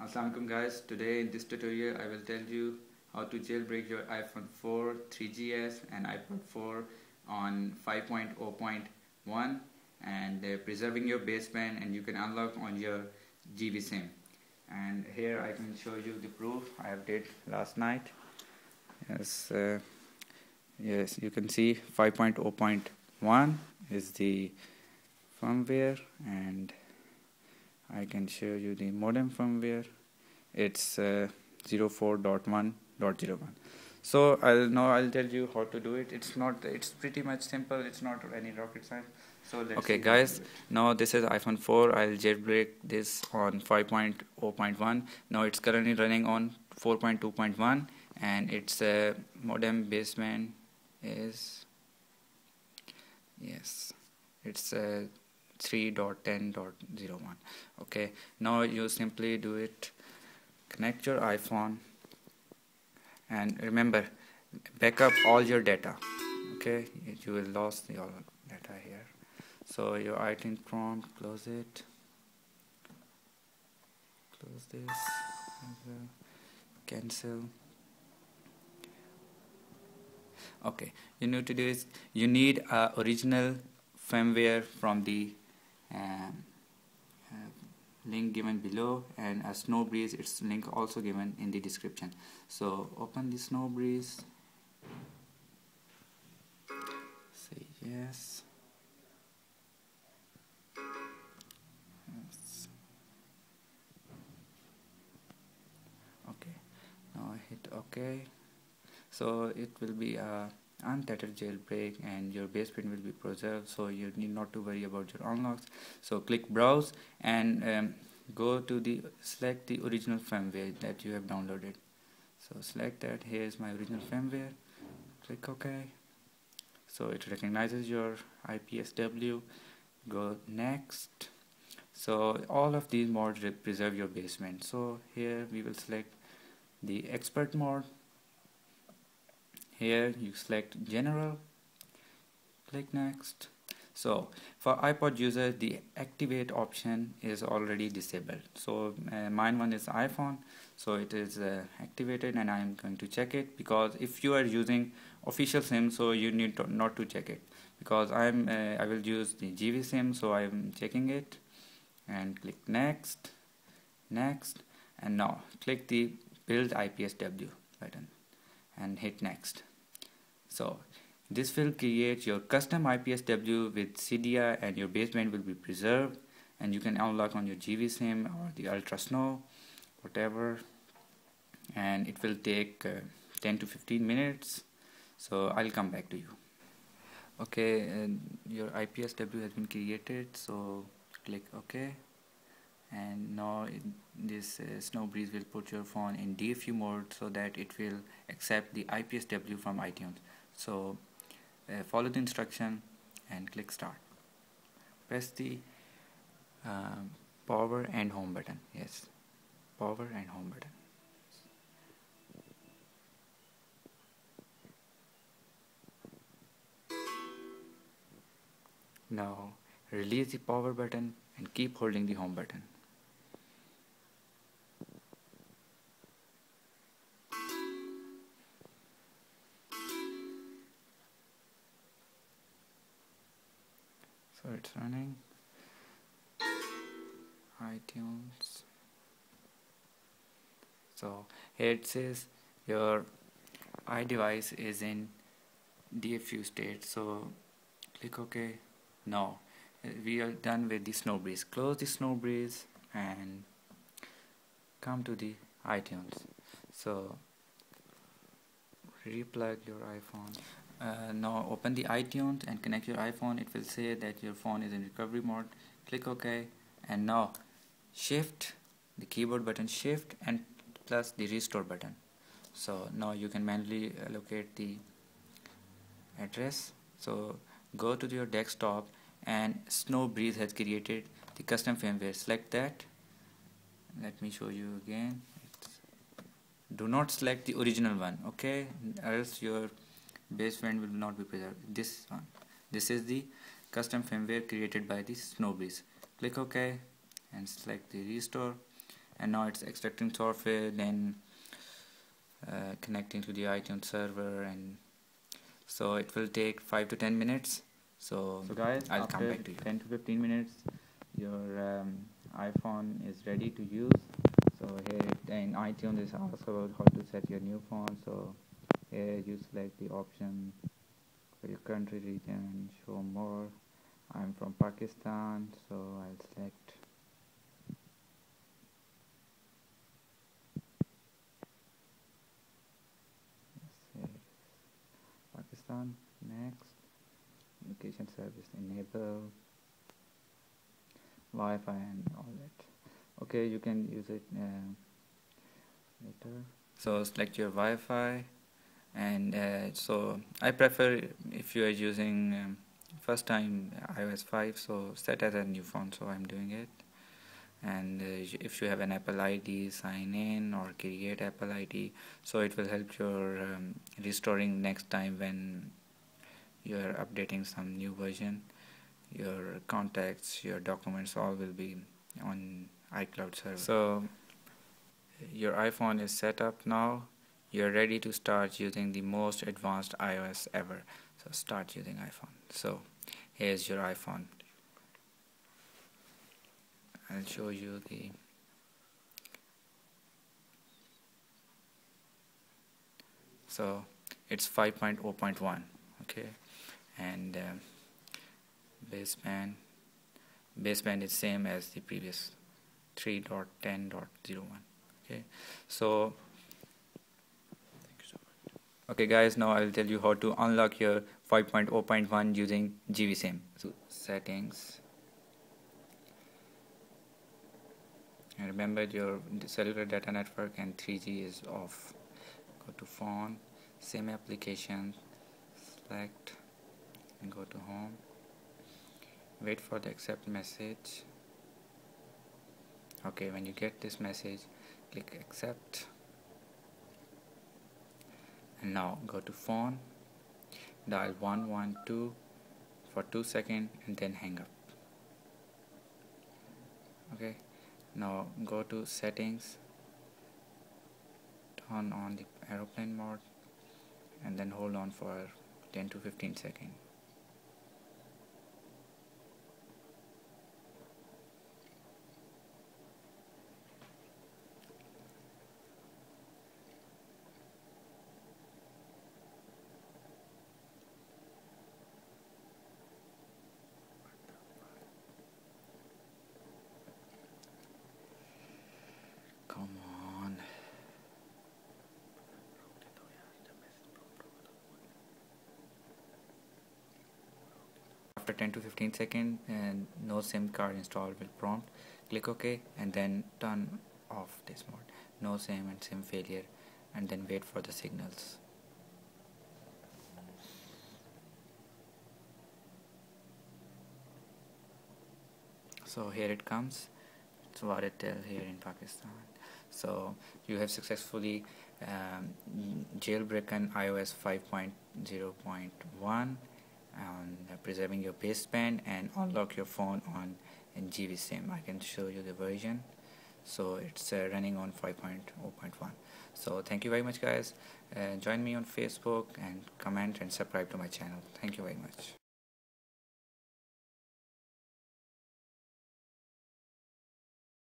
Assalamualaikum guys, today in this tutorial I will tell you how to jailbreak your iPhone 4, 3GS and iPod 4 on 5.0.1 and preserving your baseband, and you can unlock on your Gevey SIM. And here I can show you the proof I did last night. Yes, you can see 5.0.1 is the firmware, and I can show you the modem firmware. It's 04.1.01. So I'll tell you how to do it. It's pretty much simple. It's not any rocket science. So okay guys, now this is iPhone 4. I'll jailbreak this on 5.0.1. now it's currently running on 4.2.1, and its modem baseband is, yes, it's 3.10.01. okay, now you simply do it. Connect your iPhone and remember, backup all your data. Okay, you will lose your data here. So your iTunes prompt, close it, close this, cancel. Okay, you need to do is you need original firmware from the link given below, and a Sn0wbreeze, its link also given in the description. So open the Sn0wbreeze, say yes. Okay, now hit OK. So it will be a untethered jailbreak and your baseband will be preserved, so you need not to worry about your unlocks. So click browse and go to the select the original firmware that you have downloaded. So select that. Here is my original firmware. Click OK. So it recognizes your IPSW. Go next. So all of these modes will preserve your baseband. So here we will select the expert mode. Here you select general, click next. So for iPod users, the activate option is already disabled. So mine one is iPhone, so it is activated, and I am going to check it, because if you are using official SIM, so you need to not to check it, because I will use the Gevey SIM, so I am checking it. And click next, next, and now click the build IPSW button and hit next. So this will create your custom IPSW with Cydia, and your baseband will be preserved, and you can unlock on your Gevey SIM or the Ultra Snow, whatever, and it will take 10 to 15 minutes. So I'll come back to you. Okay, and your IPSW has been created, so click OK, and now this Sn0wbreeze will put your phone in DFU mode so that it will accept the IPSW from iTunes. So follow the instruction and click start. Press the power and home button. Yes, power and home button. Now release the power button and keep holding the home button. So it's running iTunes. So here it says your iDevice is in DFU state, so click OK. Now we are done with the Sn0wbreeze. Close the Sn0wbreeze and come to the iTunes. So replug your iPhone. Now open the iTunes and connect your iPhone. It will say that your phone is in recovery mode. Click OK, and now shift the keyboard button, shift and plus the restore button. So now you can manually allocate the address. So go to your desktop, and Sn0wbreeze has created the custom firmware. Select that. Let me show you again. Do not select the original one, okay, else your baseband will not be preserved. This one, this is the custom firmware created by the Sn0wbreeze. Click OK and select the restore, and now it's extracting software, then connecting to the iTunes server, and so it will take 5 to 10 minutes. So guys, I'll after come back to you. 10 to 15 minutes your iPhone is ready to use. So here in iTunes is also how to set your new phone. So here you select the option for your country, region, and show more. I'm from Pakistan, so I'll select. Pakistan. Next. Location service enable. Wi-Fi and all that. Okay, you can use it later. So select your Wi-Fi, and so I prefer if you are using first time iOS 5, so set as a new phone, so I'm doing it. And if you have an Apple ID, sign in or create Apple ID, so it will help your restoring next time when you're updating some new version. Your contacts, your documents, all will be on iCloud server. So your iPhone is set up now. You're ready to start using the most advanced iOS ever. So start using iPhone. So here's your iPhone. I'll show you the so it's 5.0.1, okay, and baseband is same as the previous 3.10.01. okay, so okay guys, now I'll tell you how to unlock your 5.0.1 using Gevey SIM. So settings, and remember your cellular data network and 3G is off. Go to phone, SIM application, select and go to home. Wait for the accept message. Okay, when you get this message, click accept. And now go to phone, dial 112 for 2 seconds and then hang up. Okay, now go to settings, turn on the airplane mode and then hold on for 10 to 15 seconds. After 10 to 15 seconds and no SIM card installed will prompt. Click OK and then turn off this mode, no SIM and SIM failure, and then wait for the signals. So here it comes. It's what it tells here in Pakistan. So you have successfully jailbroken iOS 5.0.1. Preserving your baseband and unlock your phone on Gevey SIM. I can show you the version. So it's running on 5.0.1. so thank you very much guys. Join me on Facebook and comment and subscribe to my channel. Thank you very much.